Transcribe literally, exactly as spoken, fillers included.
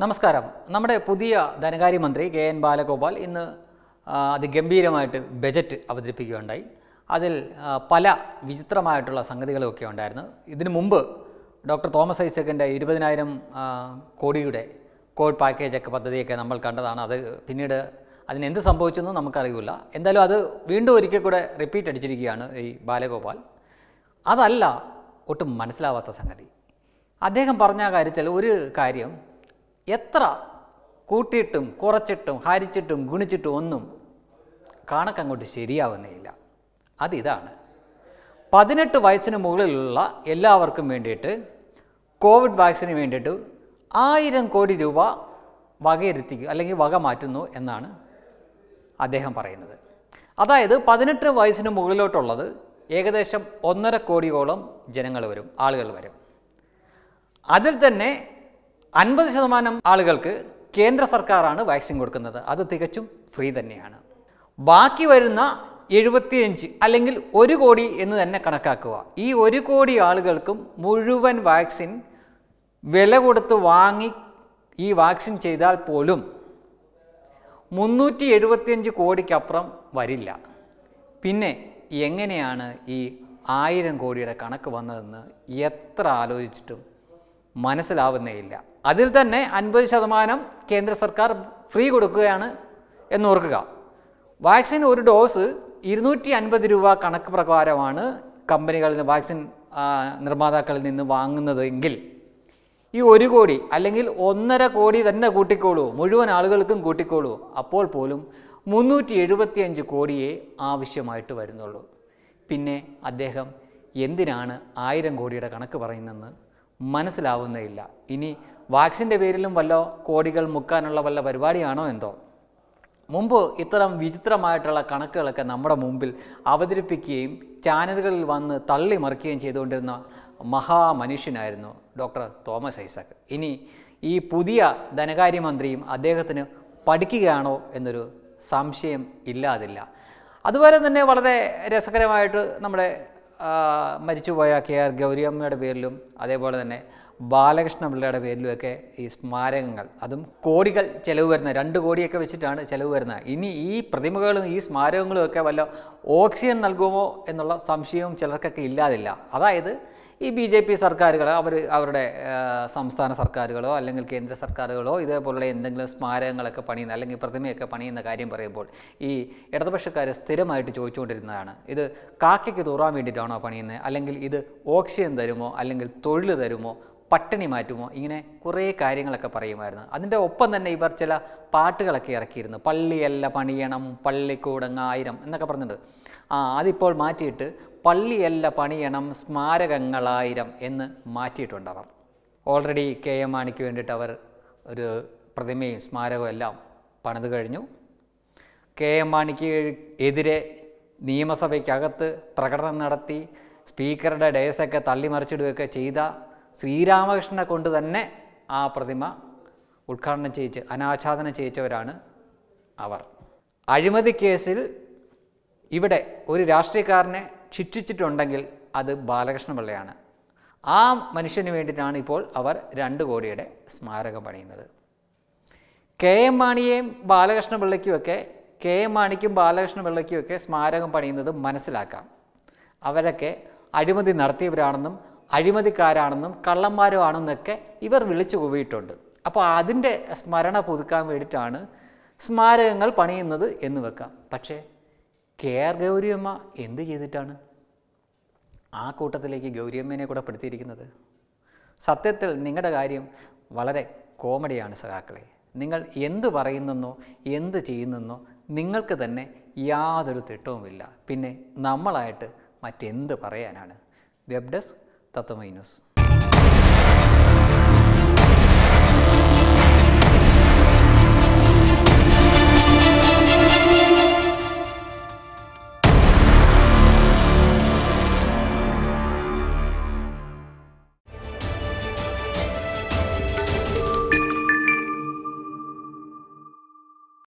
Namaskaram, Namada Pudia, Danagari Mandri, Gay and Balagobal in the Gambira budget of the Pigondai, Adil Pala, Visitra Matula Sangadaloki on Diana, Idin Mumba, Doctor Thomas Isaac, Iribaniram Cody, Code Package, Jacapata, Namal Kandana, the Pinida, and in the Sampochino Namakarigula, and the other window Rikakuda repeated Jirigiana, a Balagopal Adalla, Utum Manslavata Sangadi. Adekam Parna Garitel Uri Karium. എത്ര കൂട്ടിയിട്ടും കുറച്ചിട്ടും ഹരിച്ചിട്ടും ഗുണിച്ചിട്ടും ഒന്നും കാണക്കങ്ങോട്ട് ശരിയാവുന്നില്ല അതിതാണ് പതിനെട്ട് വയസ്സിന് മുകളിലുള്ള എല്ലാവർക്കും വേണ്ടിയിട്ട് Covid വാക്സിന് വേണ്ടിയിട്ട് ആയിരം കോടി രൂപ വകയിരുത്തി അല്ലെങ്കിൽ വക മാറ്റുന്നു എന്നാണ് അദ്ദേഹം പറയുന്നത് അതായത് പതിനെട്ട് വയസ്സിന് മുകളിലോട്ടുള്ളത് ഏകദേശം ഒന്നര കോടിയോളം ജനങ്ങൾ വരും ആളുകൾ വരും അതിൽ തന്നെ അൻപത് ശതമാനം ആളുകൾക്ക് കേന്ദ്ര സർക്കാരാണ് വാക്സിൻ കൊടുക്കുന്നത് അത് തികച്ചും ഫ്രീ തന്നെയാണ് ബാക്കി വരുന്ന എഴുപത്തിയഞ്ച് അല്ലെങ്കിൽ ഒരു കോടി എന്ന് തന്നെ കണക്കാക്കുക ഈ ഒരു കോടി ആളുകൾക്കും മുഴുവൻ വാക്സിൻ വില കൊടുത്ത് വാങ്ങി ഈ വാക്സിൻ ചെയ്താൽ പോലും മുന്നൂറ്റി എഴുപത്തിയഞ്ച് കോടിക്ക് അപ്പുറം വരില്ല പിന്നെ എങ്ങനെയാണ് ഈ ആയിരം കോടിയുടെ കണക്ക് വന്നതെന്ന് എത്ര ആലോചിച്ചിട്ടും മനസ്സിലാവുന്നില്ല അതിൽ തന്നെ അൻപത് ശതമാനം കേന്ദ്ര സർക്കാർ ഫ്രീ കൊടുക്കുകയാണ് എന്ന് ഓർക്കുക വാക്സിൻ ഒരു ഡോസ് ഇരുന്നൂറ്റി അൻപത് രൂപ കണക്ക് പ്രകാരമാണ് കമ്പനികളിൽ നിന്ന് വാക്സിൻ നിർമ്മാതാക്കളിൽ നിന്ന് വാങ്ങുന്നതെങ്കിൽ ഈ ഒരു കോടി അല്ലെങ്കിൽ ഒന്നര കോടി തന്നെ കൂട്ടിക്കോളൂ മുഴുവൻ ആളുകൾക്കും കൂട്ടിക്കോളൂ അപ്പോൾ പോലും മുന്നൂറ്റി എഴുപത്തിയഞ്ച് കോടിയേ ആവശ്യമായിട്ട് വരുന്നുള്ളൂ പിന്നെ അദ്ദേഹം എന്തിനാണ് ആയിരം കോടിയുടെ കണക്ക് പറയുന്നതെന്ന് മനസ്സിലാവുന്നില്ല ഇനി വാക്സിന്റെ പേരിലും വല്ല കോടികൾ മുക്കാനുള്ള വല്ല പരിപാടിയാണോ എന്തോ മുൻപ് ഇത്തരം വിചിത്രമായിട്ടുള്ള കണക്കുകളൊക്കെ നമ്മുടെ മുൻപിൽ അവതരിപ്പിക്കുകയും ചാനലുകളിൽ വന്ന് തള്ളി മറിക്കുകയും ചെയ്തുകൊണ്ടിരുന്ന മഹാ മനുഷ്യനായിരുന്നു ഡോക്ടർ തോമസ് ഐസക് ഇനി ഈ പുതിയ ധനകാര്യ മന്ത്രിയും അദ്ദേഹത്തിന് പഠിക്കുകയാണോ എന്നൊരു സംശയം ഇല്ലാതില്ല അതുപോലെ തന്നെ വളരെ രസകരമായിട്ട് നമ്മുടെ മരിച്ചുപോയ കെ ആർ ഗൗരിയമ്മയുടെ പേരിലും അതേപോലെ തന്നെ ബാലകൃഷ്ണ പിള്ളയുടെ പേരിലുമൊക്കെ ഈ സ്മാരകങ്ങൾ അതും കോടികൾ ചെലവ് വരുന്ന രണ്ട് കോടിയൊക്കെ വെച്ചിട്ടാണ് ചെലവ് വരുന്നത് ഇനി ഈ പ്രതിമകളും ഈ സ്മാരകങ്ങളും ഒക്കെ വല്ല ഓക്സിജൻ നൽകുമോ എന്നുള്ള സംശയവും ചിലർക്കൊക്കെ ഇല്ലാതില്ല അതായത് ഈ ബി ജെ പി സർക്കാരുകൾ അവർ അവരുടെ സംസ്ഥാന സർക്കാരുകളോ അല്ലെങ്കിൽ കേന്ദ്ര സർക്കാരുകളോ ഇതേപോലുള്ള എന്തെങ്കിലും സ്മാരകങ്ങളൊക്കെ പണിയുന്ന അല്ലെങ്കിൽ പ്രതിമയൊക്കെ പണിയുന്ന കാര്യം പറയുമ്പോൾ ഈ ഇടതുപക്ഷക്കാർ സ്ഥിരമായിട്ട് ചോദിച്ചുകൊണ്ടിരുന്നതാണ് ഇത് കാക്കയ്ക്ക് തൂറാൻ വേണ്ടിയിട്ടാണോ പണിയുന്നത് അല്ലെങ്കിൽ ഇത് ഓക്സിജൻ തരുമോ അല്ലെങ്കിൽ തൊഴിൽ തരുമോ പട്ടിണി മാറ്റുമോ ഇങ്ങനെ കുറേ കാര്യങ്ങളൊക്കെ പറയുമായിരുന്നു അതിൻ്റെ ഒപ്പം തന്നെ ഇവർ ചില പാട്ടുകളൊക്കെ ഇറക്കിയിരുന്നു പള്ളിയല്ല പണിയണം പള്ളിക്കൂടങ്ങായിരം എന്നൊക്കെ പറഞ്ഞിട്ടുണ്ട് ആ അതിപ്പോൾ മാറ്റിയിട്ട് പള്ളിയല്ല പണിയണം സ്മാരകങ്ങളായിരം എന്ന് മാറ്റിയിട്ടുണ്ട് അവർ ഓൾറെഡി കെ എം മാണിക്ക് വേണ്ടിയിട്ട് അവർ ഒരു പ്രതിമയും സ്മാരകവും എല്ലാം പണിത് കഴിഞ്ഞു കെ എം മാണിക്ക് എതിരെ നിയമസഭയ്ക്കകത്ത് പ്രകടനം നടത്തി സ്പീക്കറുടെ ഡയസൊക്കെ തള്ളിമറിച്ചിടുകയൊക്കെ ചെയ്ത ശ്രീരാമകൃഷ്ണനെ കൊണ്ട് തന്നെ ആ പ്രതിമ ഉദ്ഘാടനം ചെയ്യിച്ച് അനാച്ഛാദനം ചെയ്യിച്ചവരാണ് അവർ അഴിമതി കേസിൽ ഇവിടെ ഒരു രാഷ്ട്രീയക്കാരനെ ശിക്ഷിച്ചിട്ടുണ്ടെങ്കിൽ അത് ബാലകൃഷ്ണ പിള്ളയാണ് ആ മനുഷ്യന് വേണ്ടിയിട്ടാണ് ഇപ്പോൾ അവർ രണ്ട് കോടിയുടെ സ്മാരകം പണിയുന്നത് കെ എം മാണിയെയും ബാലകൃഷ്ണ പിള്ളയ്ക്കുമൊക്കെ കെ എം മാണിക്കും ബാലകൃഷ്ണ പിള്ളയ്ക്കുമൊക്കെ സ്മാരകം പണിയുന്നത് മനസ്സിലാക്കാം അവരൊക്കെ അഴിമതി നടത്തിയവരാണെന്നും അഴിമതിക്കാരാണെന്നും കള്ളന്മാരുമാണെന്നൊക്കെ ഇവർ വിളിച്ചു കൂവിയിട്ടുണ്ട് അപ്പോൾ അതിൻ്റെ സ്മരണ പുതുക്കാൻ വേണ്ടിയിട്ടാണ് സ്മാരകങ്ങൾ പണിയുന്നത് എന്ന് വെക്കാം പക്ഷേ കെ ആർ ഗൗരിയമ്മ എന്ത് ചെയ്തിട്ടാണ് ആ കൂട്ടത്തിലേക്ക് ഗൗരിയമ്മേനെ കൂടെ പെടുത്തിയിരിക്കുന്നത് സത്യത്തിൽ നിങ്ങളുടെ കാര്യം വളരെ കോമഡിയാണ് സഖാക്കളെ നിങ്ങൾ എന്ത് പറയുന്നെന്നോ എന്ത് ചെയ്യുന്നെന്നോ നിങ്ങൾക്ക് തന്നെ യാതൊരു തിട്ടവുമില്ല പിന്നെ നമ്മളായിട്ട് മറ്റെന്ത് പറയാനാണ് വെബ് ഡെസ്ക് തത്വമൈ ന്യൂസ്